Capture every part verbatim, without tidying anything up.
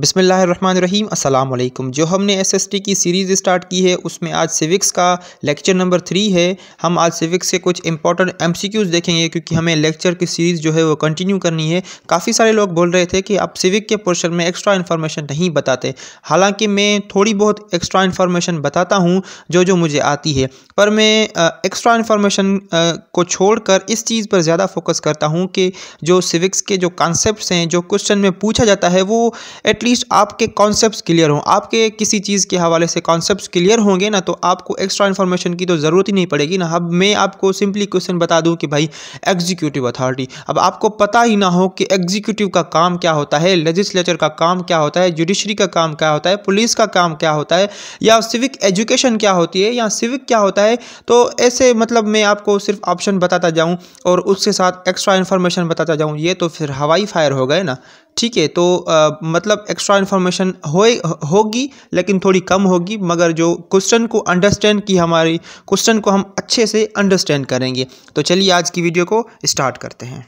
बिस्मिल्लाहिर्रहमानिर्रहीम अस्सलाम वालेकुम। जो हमने एसएसटी की सीरीज़ स्टार्ट की है उसमें आज सिविक्स का लेक्चर नंबर थ्री है। हम आज सिविक्स के कुछ इंपॉर्टेंट एमसीक्यूज़ देखेंगे क्योंकि हमें लेक्चर की सीरीज़ जो है वो कंटिन्यू करनी है। काफ़ी सारे लोग बोल रहे थे कि आप सिविक के पोर्शन में एक्स्ट्रा इन्फॉर्मेशन नहीं बताते, हालांकि मैं थोड़ी बहुत एक्स्ट्रा इन्फॉर्मेशन बताता हूँ जो जो मुझे आती है, पर मैं एक्स्ट्रा इन्फॉर्मेशन को छोड़ कर इस चीज़ पर ज़्यादा फोकस करता हूँ कि जो सिविक्स के जो कॉन्सेप्ट्स हैं जो क्वेश्चन में पूछा जाता है वो एटलीस्ट आपके कॉन्सेप्ट्स क्लियर हों। आपके किसी चीज़ के हवाले से कॉन्सेप्ट्स क्लियर होंगे ना तो आपको एक्स्ट्रा इन्फॉर्मेशन की तो ज़रूरत ही नहीं पड़ेगी ना। अब मैं आपको सिंपली क्वेश्चन बता दूं कि भाई एग्जीक्यूटिव अथॉरिटी, अब आपको पता ही ना हो कि एग्जीक्यूटिव का काम क्या होता है, लेजिस्लेचर का काम क्या होता है, जुडिशरी का काम क्या होता है, पुलिस का काम क्या होता है, या सिविक एजुकेशन क्या होती है, या सिविक क्या होता है, तो ऐसे मतलब मैं आपको सिर्फ ऑप्शन बताता जाऊँ और उसके साथ एक्स्ट्रा इन्फॉर्मेशन बताता जाऊँ, ये तो फिर हवाई फायर हो गए ना। ठीक है, तो आ, मतलब एक्स्ट्रा इन्फॉर्मेशन होगी लेकिन थोड़ी कम होगी, मगर जो क्वेश्चन को अंडरस्टैंड की हमारी क्वेश्चन को हम अच्छे से अंडरस्टैंड करेंगे। तो चलिए आज की वीडियो को स्टार्ट करते हैं।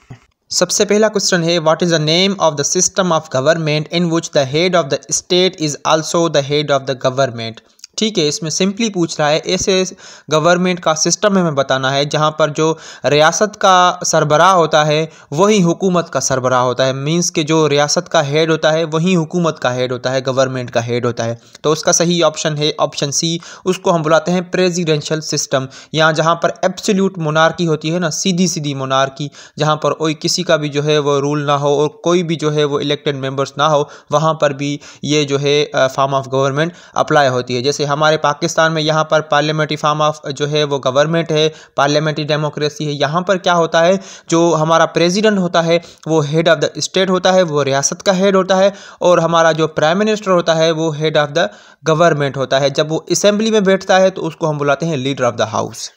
सबसे पहला क्वेश्चन है, what is the name of the system of government in which the head of the state is also the head of the government. ठीक है, इसमें सिंपली पूछ रहा है ऐसे गवर्नमेंट का सिस्टम हमें बताना है जहाँ पर जो रियासत का सरबराह होता है वही हुकूमत का सरबराह होता है। मींस के जो रियासत का हेड होता है वही हुकूमत का हेड होता है, गवर्नमेंट का हेड होता है। तो उसका सही ऑप्शन है ऑप्शन सी। उसको हम बुलाते हैं प्रेसिडेंशियल सिस्टम, यहाँ जहाँ पर एब्सोल्यूट मोनार्की होती है ना, सीधी सीधी मोनार्की, जहाँ पर कोई किसी का भी जो है वो रूल ना हो और कोई भी जो है वो इलेक्टेड मेम्बर्स ना हो, वहाँ पर भी ये जो है फॉर्म ऑफ गवर्नमेंट अप्लाई होती है। जैसे हमारे पाकिस्तान में यहाँ पर पार्लियामेंट्री फॉर्म ऑफ जो है वो गवर्नमेंट है, पार्लियामेंट्री डेमोक्रेसी है। यहाँ पर क्या होता है, जो हमारा प्रेसिडेंट होता है वो हेड ऑफ द स्टेट होता है, वो रियासत का हेड होता है, और हमारा जो प्राइम मिनिस्टर होता है वो हेड ऑफ द गवर्नमेंट होता है। जब वो असेंबली में बैठता है तो उसको हम बुलाते हैं लीडर ऑफ द हाउस।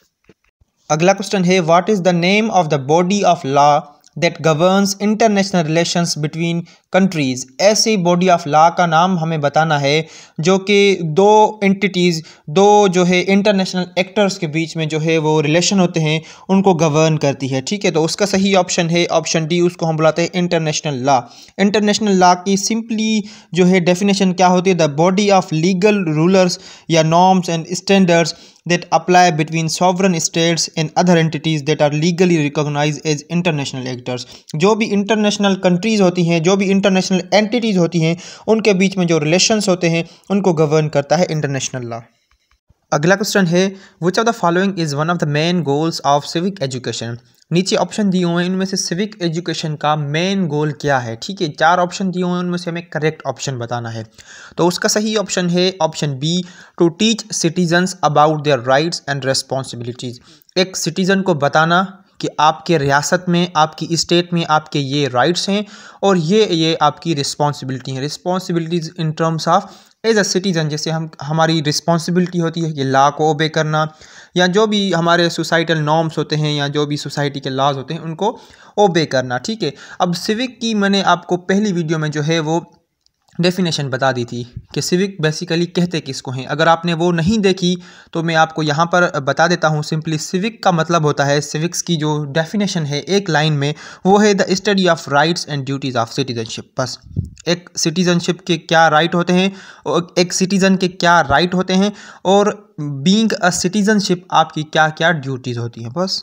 अगला क्वेश्चन है, what is the name of the body of law that governs international relations between countries. ऐसी बॉडी ऑफ लॉ का नाम हमें बताना है जो कि दो एंटिटीज़, दो जो है इंटरनेशनल एक्टर्स के बीच में जो है वो रिलेशन होते हैं उनको गवर्न करती है। ठीक है, तो उसका सही ऑप्शन है ऑप्शन डी। उसको हम बुलाते हैं इंटरनेशनल लॉ। इंटरनेशनल लॉ की सिंपली जो है डेफिनेशन क्या होती है, the body of legal rulers या norms and standards that apply between sovereign states and other entities that are legally recognized as international actors। जो भी international countries होती हैं, जो भी international entities होती हैं, उनके बीच में जो relations होते हैं उनको govern करता है international law। अगला क्वेश्चन है, which of the following is one of the main goals of civic education। नीचे ऑप्शन दिए हुए हैं, इनमें से सिविक एजुकेशन का मेन गोल क्या है। ठीक है, चार ऑप्शन दिए हुए हैं, उनमें से हमें करेक्ट ऑप्शन बताना है। तो उसका सही ऑप्शन है option B, to teach citizens about their rights and responsibilities. एक सिटीज़न को बताना कि आपके रियासत में, आपकी स्टेट में आपके ये राइट्स हैं और ये ये आपकी रिस्पॉन्सिबिलिटी हैं। Responsibilities in terms of as a citizen, जैसे हम हमारी रिस्पॉन्सिबिलिटी होती है कि लॉ को ओबे करना, या जो भी हमारे सोसाइटल नॉर्म्स होते हैं या जो भी सोसाइटी के लॉज होते हैं उनको ओबे करना। ठीक है, अब सिविक की मैंने आपको पहली वीडियो में जो है वो डेफिनेशन बता दी थी कि सिविक बेसिकली कहते किसको हैं। अगर आपने वो नहीं देखी तो मैं आपको यहाँ पर बता देता हूँ। सिंपली सिविक का मतलब होता है, सिविक्स की जो डेफिनेशन है एक लाइन में वो है the study of rights and duties of citizenship. बस, एक सिटीजनशिप के क्या राइट होते हैं और एक सिटीज़न के क्या राइट होते हैं और बीइंग अ सिटीजनशिप आपकी क्या क्या ड्यूटीज़ होती हैं। बस।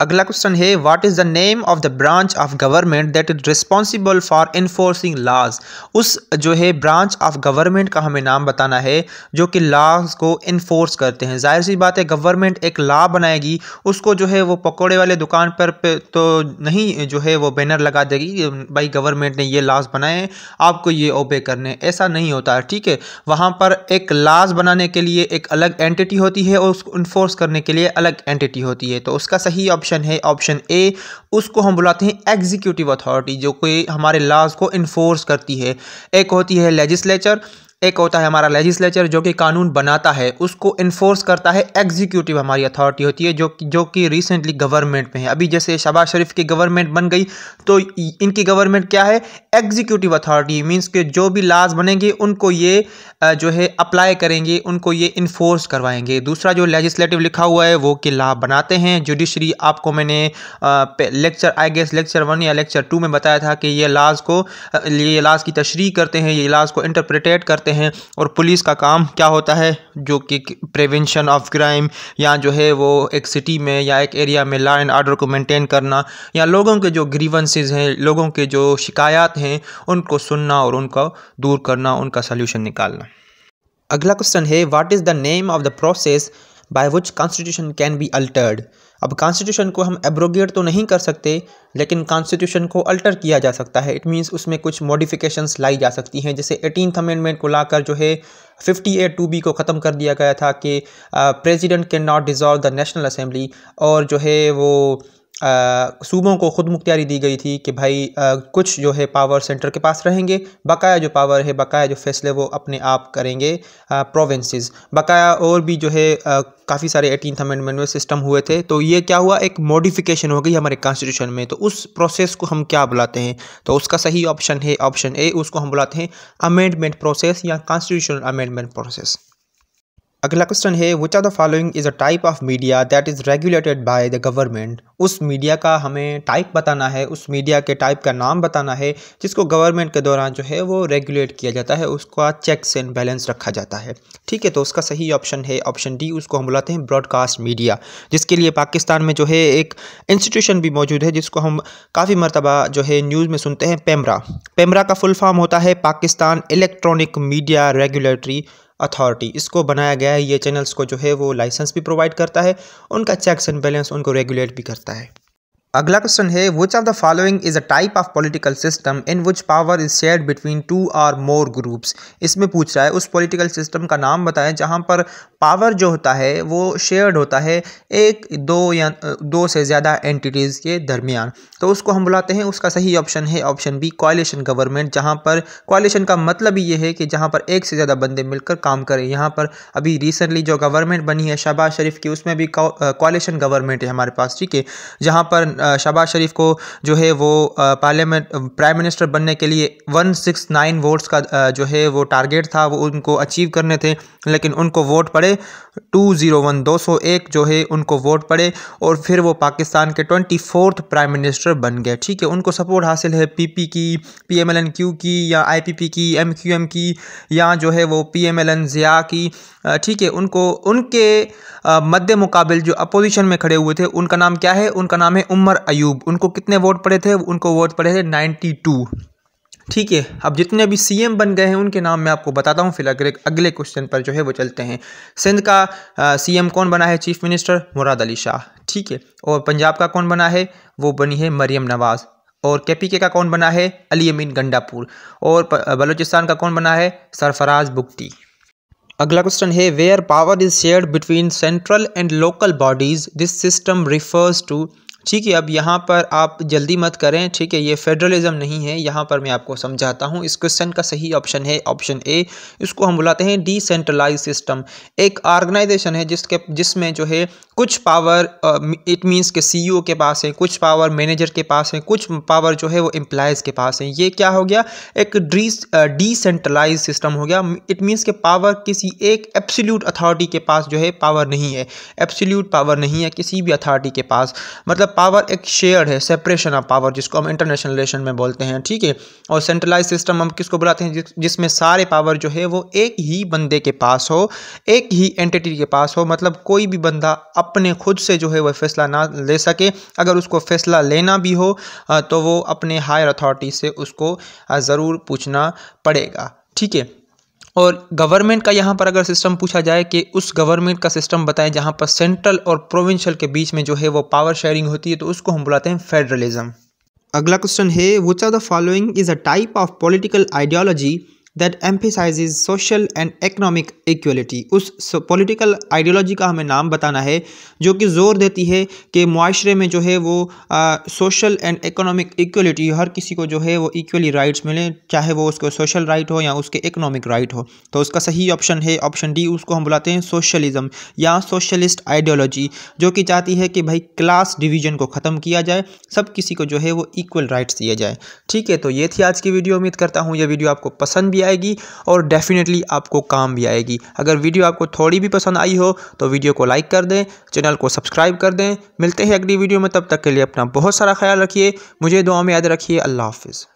अगला क्वेश्चन है, what is the name of the branch of government that is responsible for enforcing laws. उस जो है ब्रांच ऑफ गवर्नमेंट का हमें नाम बताना है जो कि लॉज को इन्फोर्स करते हैं। जाहिर सी बात है, गवर्नमेंट एक लॉ बनाएगी, उसको जो है वो पकौड़े वाले दुकान पर तो नहीं जो है वो बैनर लगा देगी भाई गवर्नमेंट ने ये लॉज बनाए आपको ये ओबे करने, ऐसा नहीं होता। ठीक है, वहाँ पर एक लॉज बनाने के लिए एक अलग एंटिटी होती है और उसको इन्फोर्स करने के लिए अलग एंटिटी होती है। तो उसका सही ऑप्शन है ऑप्शन ए। उसको हम बुलाते हैं एग्जीक्यूटिव अथॉरिटी, जो कोई हमारे लॉज को इन्फोर्स करती है। एक होती है लेजिस्लेचर, एक होता है हमारा लेजिस्लेचर जो कि कानून बनाता है, उसको इन्फोर्स करता है एग्जीक्यूटिव, हमारी अथॉरिटी होती है जो जो कि रिसेंटली गवर्नमेंट में है। अभी जैसे शहबाज शरीफ की गवर्नमेंट बन गई तो इनकी गवर्नमेंट क्या है, एग्जीक्यूटिव अथॉरिटी। मींस के जो भी लाज बनेंगे उनको ये जो है अप्लाई करेंगे, उनको ये इन्फोर्स करवाएंगे। दूसरा जो लेजिस्लेटिव लिखा हुआ है वो कि लॉ बनाते हैं। जुडिशरी आपको मैंने lecture I guess lecture one या लेक्चर टू में बताया था कि ये लाज को, ये लाज की तशरीह करते हैं, ये लाज को इंटरप्रिटेट करते हैं। और पुलिस का काम क्या होता है, जो कि प्रिवेंशन ऑफ क्राइम, या जो है वो एक सिटी में या एक एरिया में लॉ एंड ऑर्डर को मेंटेन करना, या लोगों के जो ग्रीवेंसेस हैं, लोगों के जो शिकायत हैं उनको सुनना और उनका दूर करना, उनका सल्यूशन निकालना। अगला क्वेश्चन है, what is the name of the process by which constitution can be altered. अब कॉन्स्टिट्यूशन को हम एब्रोगेट तो नहीं कर सकते, लेकिन कॉन्स्टिट्यूशन को अल्टर किया जा सकता है। इट मींस उसमें कुछ मॉडिफिकेशंस लाई जा सकती हैं। जैसे एटीनथ अमेंडमेंट को लाकर जो है फिफ्टी एट टू बी को ख़त्म कर दिया गया था कि president can not dissolve the national assembly, और जो है वो आ, सूबों को खुद मुख्तियारी दी गई थी कि भाई आ, कुछ जो है पावर सेंटर के पास रहेंगे, बकाया जो पावर है, बकाया जो फैसले वो अपने आप करेंगे प्रोविंसेस बकाया। और भी जो है काफ़ी सारे एटीनथ अमेंडमेंट में सिस्टम हुए थे। तो ये क्या हुआ, एक मॉडिफिकेशन हो गई हमारे कॉन्स्टिट्यूशन में। तो उस प्रोसेस को हम क्या बुलाते हैं, तो उसका सही ऑप्शन है ऑप्शन ए, उसको हम बुलाते हैं अमेंडमेंट प्रोसेस या कॉन्स्टिट्यूशनल अमेंडमेंट प्रोसेस। अगला क्वेश्चन है, which are the following is a type of media that is regulated by the government. उस मीडिया का हमें टाइप बताना है, उस मीडिया के टाइप का नाम बताना है जिसको गवर्नमेंट के दौरान जो है वो रेगुलेट किया जाता है, उसका चेक्स एंड बैलेंस रखा जाता है। ठीक है, तो उसका सही ऑप्शन है ऑप्शन डी, उसको हम बुलाते हैं ब्रॉडकास्ट मीडिया, जिसके लिए पाकिस्तान में जो है एक इंस्टीट्यूशन भी मौजूद है जिसको हम काफ़ी मरतबा जो है न्यूज़ में सुनते हैं, पेमरा। पेमरा का फुल फॉर्म होता है Pakistan electronic media regulatory authority. इसको बनाया गया है, ये चैनल्स को जो है वो लाइसेंस भी प्रोवाइड करता है, उनका चेक्स एंड बैलेंस, उनको रेगुलेट भी करता है। अगला क्वेश्चन है, which of the following is a type of political system in which power is shared between two or more groups. इसमें पूछ रहा है उस पॉलिटिकल सिस्टम का नाम बताएं जहां पर पावर जो होता है वो शेयर्ड होता है एक दो या दो से ज़्यादा एंटिटीज़ के दरमियान। तो उसको हम बुलाते हैं, उसका सही ऑप्शन है ऑप्शन बी, कोएलिशन गवर्नमेंट। जहां पर कोएलिशन का मतलब ये है कि जहां पर एक से ज़्यादा बंदे मिलकर काम करें। यहां पर अभी रिसेंटली जो गवर्नमेंट बनी है शहबाज शरीफ की, उसमें भी कोएलिशन गवर्नमेंट है हमारे पास। ठीक है, जहाँ पर शहबाज शरीफ को जो है वो पार्लियामेंट प्राइम मिनिस्टर बनने के लिए वन सिक्सटी नाइन वोट्स का जो है वो टारगेट था, वो उनको अचीव करने थे, लेकिन उनको वोट पड़े टू ज़ीरो वन, दो सौ एक जो है उनको वोट पड़े, और फिर वो पाकिस्तान के ट्वेंटी फोर्थ प्राइम मिनिस्टर बन गए। ठीक है, उनको सपोर्ट हासिल है पीपी की, पीएमएलएन क्यू की, या आईपीपी की, एमक्यूएम की, या जो है वो पीएमएलएन ज़िया की। ठीक है, उनको उनके मद्दे मुकाबिल जो अपोजिशन में खड़े हुए थे उनका नाम क्या है, उनका नाम है उमर अयूब। उनको कितने वोट पड़े थे, उनको वोट पड़े थे नाइन्टी टू। ठीक है, अब जितने भी सीएम बन गए हैं उनके नाम मैं आपको बताता हूँ। फिर अगले अगले क्वेश्चन पर जो है वो चलते हैं। सिंध का सीएम कौन बना है, चीफ मिनिस्टर मुराद अली शाह। ठीक है, और पंजाब का कौन बना है, वो बनी है मरियम नवाज़। और केपीके का कौन बना है, अली अमीन गंडापुर। और बलूचिस्तान का कौन बना है, सरफराज बुगटी। अगला क्वेश्चन है, where power is shared between central and local bodies this system refers to. ठीक है, अब यहाँ पर आप जल्दी मत करें। ठीक है, ये फेडरलिज्म नहीं है, यहाँ पर मैं आपको समझाता हूँ। इस क्वेश्चन का सही ऑप्शन है ऑप्शन ए, इसको हम बुलाते हैं डिसेंट्रलाइज सिस्टम। एक ऑर्गेनाइजेशन है जिसके जिसमें जो है कुछ पावर, इट मींस के सीईओ के पास है, कुछ पावर मैनेजर के पास है, कुछ पावर जो है वो एम्प्लाइज़ के पास है। ये क्या हो गया, एक डिसेंट्रलाइज सिस्टम हो गया। इट मींस के पावर किसी एक एब्सोल्यूट अथॉरिटी के पास जो है पावर नहीं है, एब्सोल्यूट पावर नहीं है किसी भी अथॉरिटी के पास। मतलब पावर एक शेयर है, सेपरेशन ऑफ पावर, जिसको हम इंटरनेशनल रिलेशन में बोलते हैं। ठीक है, और सेंट्रलाइज सिस्टम हम किसको बुलाते हैं, जिस, जिसमें सारे पावर जो है वो एक ही बंदे के पास हो, एक ही एंटिटी के पास हो। मतलब कोई भी बंदा अपने खुद से जो है वह फैसला ना ले सके, अगर उसको फैसला लेना भी हो तो वो अपने हायर अथॉरिटी से उसको ज़रूर पूछना पड़ेगा। ठीक है, और गवर्नमेंट का यहाँ पर अगर सिस्टम पूछा जाए कि उस गवर्नमेंट का सिस्टम बताएं जहाँ पर सेंट्रल और प्रोविंशियल के बीच में जो है वो पावर शेयरिंग होती है, तो उसको हम बुलाते हैं फेडरलिज्म। अगला क्वेश्चन है, which of the following is a type of political ideology that emphasises social and economic equality. उस पॉलिटिकल आइडियोलॉजी का हमें नाम बताना है जो कि जोर देती है कि मुआशरे में जो है वो सोशल एंड इकोनॉमिक इक्वलिटी, हर किसी को जो है वो इक्वली राइट्स मिलें, चाहे वो उसको सोशल राइट हो या उसके इकोनॉमिक राइट हो। तो उसका सही ऑप्शन है ऑप्शन डी, उसको हम बुलाते हैं सोशलिज्म या सोशलिस्ट आइडियोलॉजी, जो कि चाहती है कि भाई क्लास डिवीजन को ख़त्म किया जाए, सब किसी को जो है वो इक्वल राइट्स दिए जाए। ठीक है, तो ये थी आज की वीडियो। उम्मीद करता हूँ ये वीडियो आपको पसंद भी आएगी और डेफिनेटली आपको काम भी आएगी। अगर वीडियो आपको थोड़ी भी पसंद आई हो तो वीडियो को लाइक कर दें, चैनल को सब्सक्राइब कर दें। मिलते हैं अगली वीडियो में, तब तक के लिए अपना बहुत सारा ख्याल रखिए, मुझे दुआ में याद रखिए। अल्लाह हाफिज़।